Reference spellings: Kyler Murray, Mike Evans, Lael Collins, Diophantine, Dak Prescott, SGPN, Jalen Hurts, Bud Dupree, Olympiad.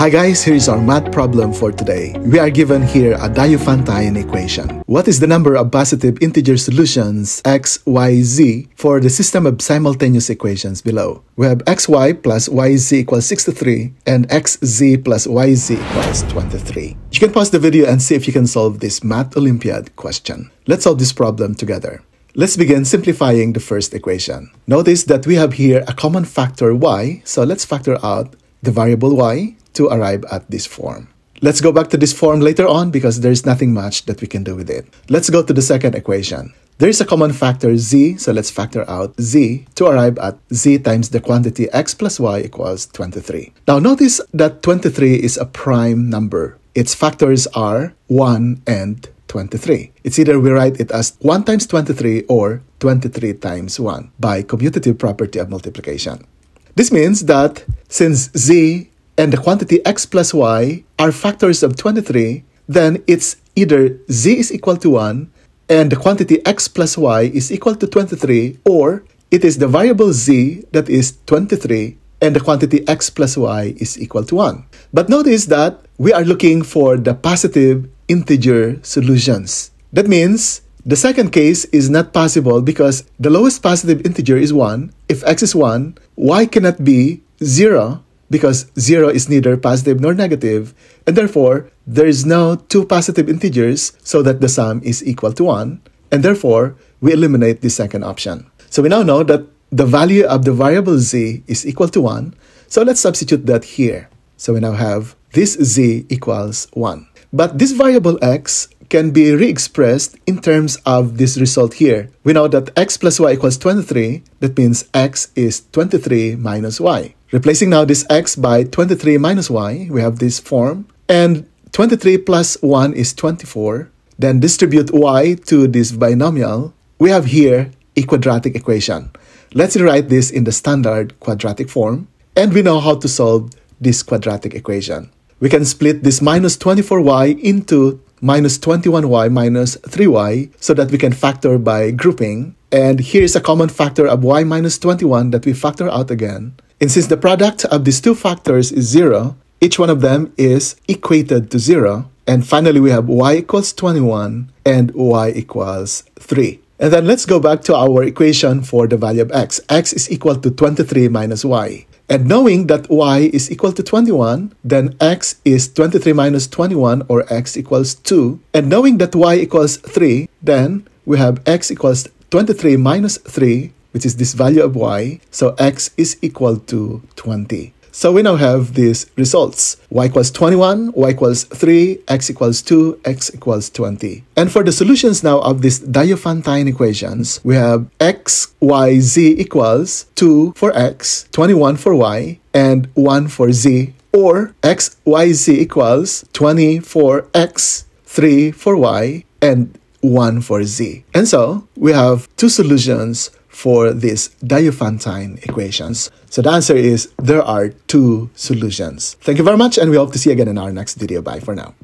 Hi guys, here is our math problem for today. We are given here a Diophantine equation. What is the number of positive integer solutions x, y, z for the system of simultaneous equations below? We have xy plus yz equals 63 and xz plus yz equals 23. You can pause the video and see if you can solve this math Olympiad question. Let's solve this problem together. Let's begin simplifying the first equation. Notice that we have here a common factor y, so let's factor out the variable y to arrive at this form. Let's go back to this form later on because there's nothing much that we can do with it. Let's go to the second equation. There is a common factor z, so let's factor out z to arrive at z times the quantity x plus y equals 23. Now notice that 23 is a prime number. Its factors are 1 and 23. It's either we write it as 1 times 23 or 23 times 1 by commutative property of multiplication. This means that since z and the quantity x plus y are factors of 23, then it's either z is equal to 1 and the quantity x plus y is equal to 23, or it is the variable z that is 23 and the quantity x plus y is equal to 1. But notice that we are looking for the positive integer solutions. That means the second case is not possible because the lowest positive integer is 1. If x is 1, y cannot be 0 because 0 is neither positive nor negative, and therefore there is no two positive integers so that the sum is equal to 1, and therefore we eliminate the second option. So we now know that the value of the variable z is equal to 1, so let's substitute that here. So we now have this z equals 1. But this variable x can be re-expressed in terms of this result here. We know that x plus y equals 23. That means x is 23 minus y. Replacing now this x by 23 minus y, we have this form. And 23 plus 1 is 24. Then distribute y to this binomial. We have here a quadratic equation. Let's rewrite this in the standard quadratic form. And we know how to solve this quadratic equation. We can split this minus 24y into minus 21y minus 3y so that we can factor by grouping. And here is a common factor of y minus 21 that we factor out again. And since the product of these two factors is 0, each one of them is equated to 0. And finally, we have y equals 21 and y equals 3. And then let's go back to our equation for the value of x. x is equal to 23 minus y. And knowing that y is equal to 21, then x is 23 minus 21, or x equals 2. And knowing that y equals 3, then we have x equals 23 minus 3, which is this value of y. So x is equal to 20. So we now have these results. y equals 21, y equals 3, x equals 2, x equals 20. And for the solutions now of these Diophantine equations, we have x, y, z equals 2 for x, 21 for y, and 1 for z, or x, y, z equals 20 for x, 3 for y, and 1 for z. And so we have two solutions for these Diophantine equations. So the answer is there are two solutions. Thank you very much, and we hope to see you again in our next video. Bye for now.